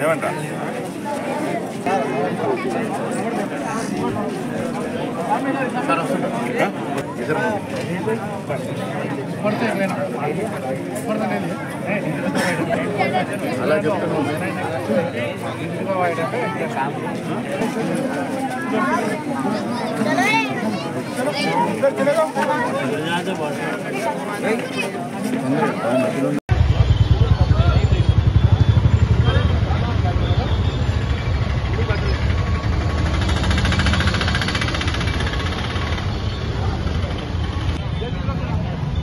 Levanta. అలా చెప్తాను.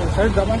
है सर। दमन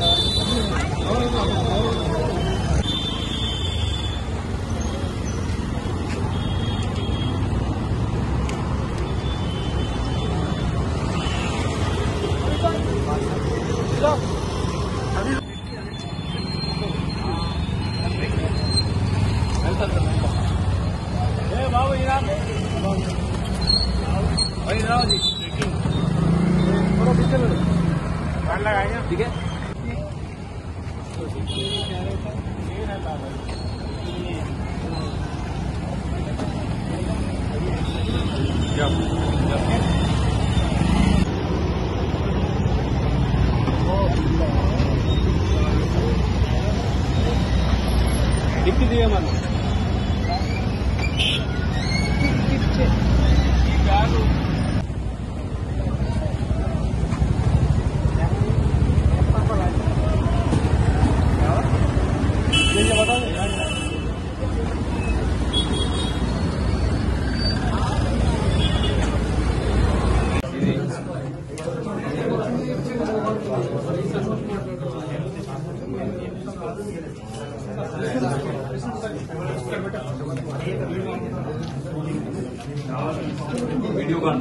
ठीक है दिक्कत दिया मानो वीडियो का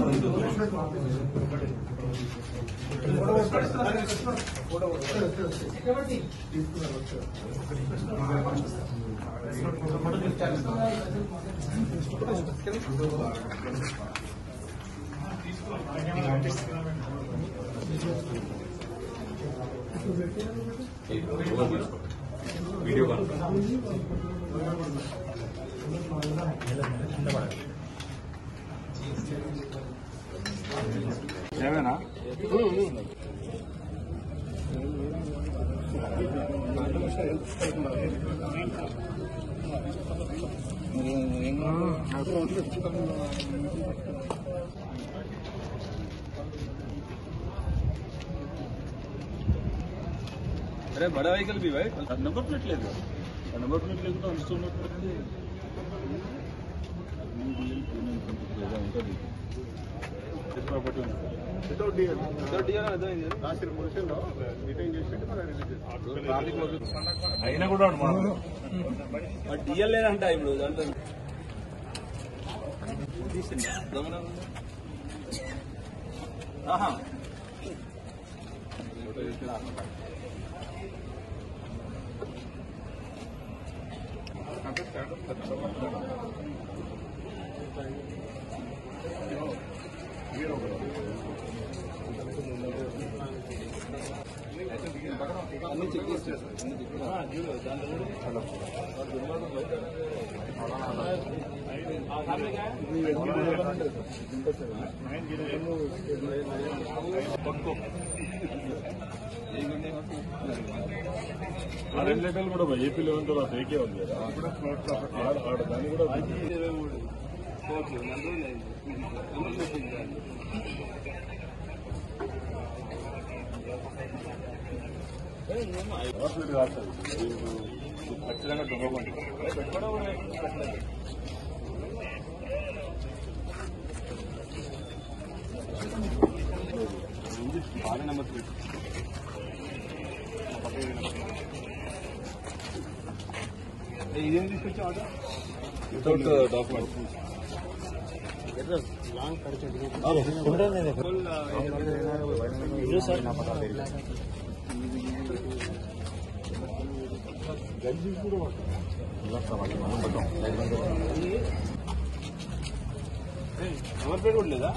वीडियो कॉल ना अरे बड़ा व्हीकल भी भाई नंबर प्लेट ले दो नंबर प्लेट ले तो हम सुन लेते అరే లెవెల్ కూడా ఏపీ లెవెల్ కూడా బ్రేకే ఉంది దాన్ని కూడా ఖచ్చితంగా దొంగకండి బాగా నెంబర్ ఇదేం తీసుకొచ్చి ఆర్డర్ వితౌట్ డాక్యుమెంట్ లాంగ్ ఎవరి పేరు కూడా లేదా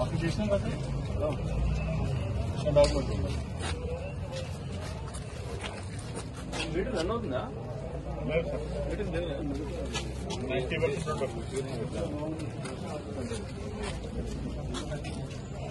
పక్క చేసినాం కదా డాక్యుమెంట్ వీడియో రన్ అవుతుందా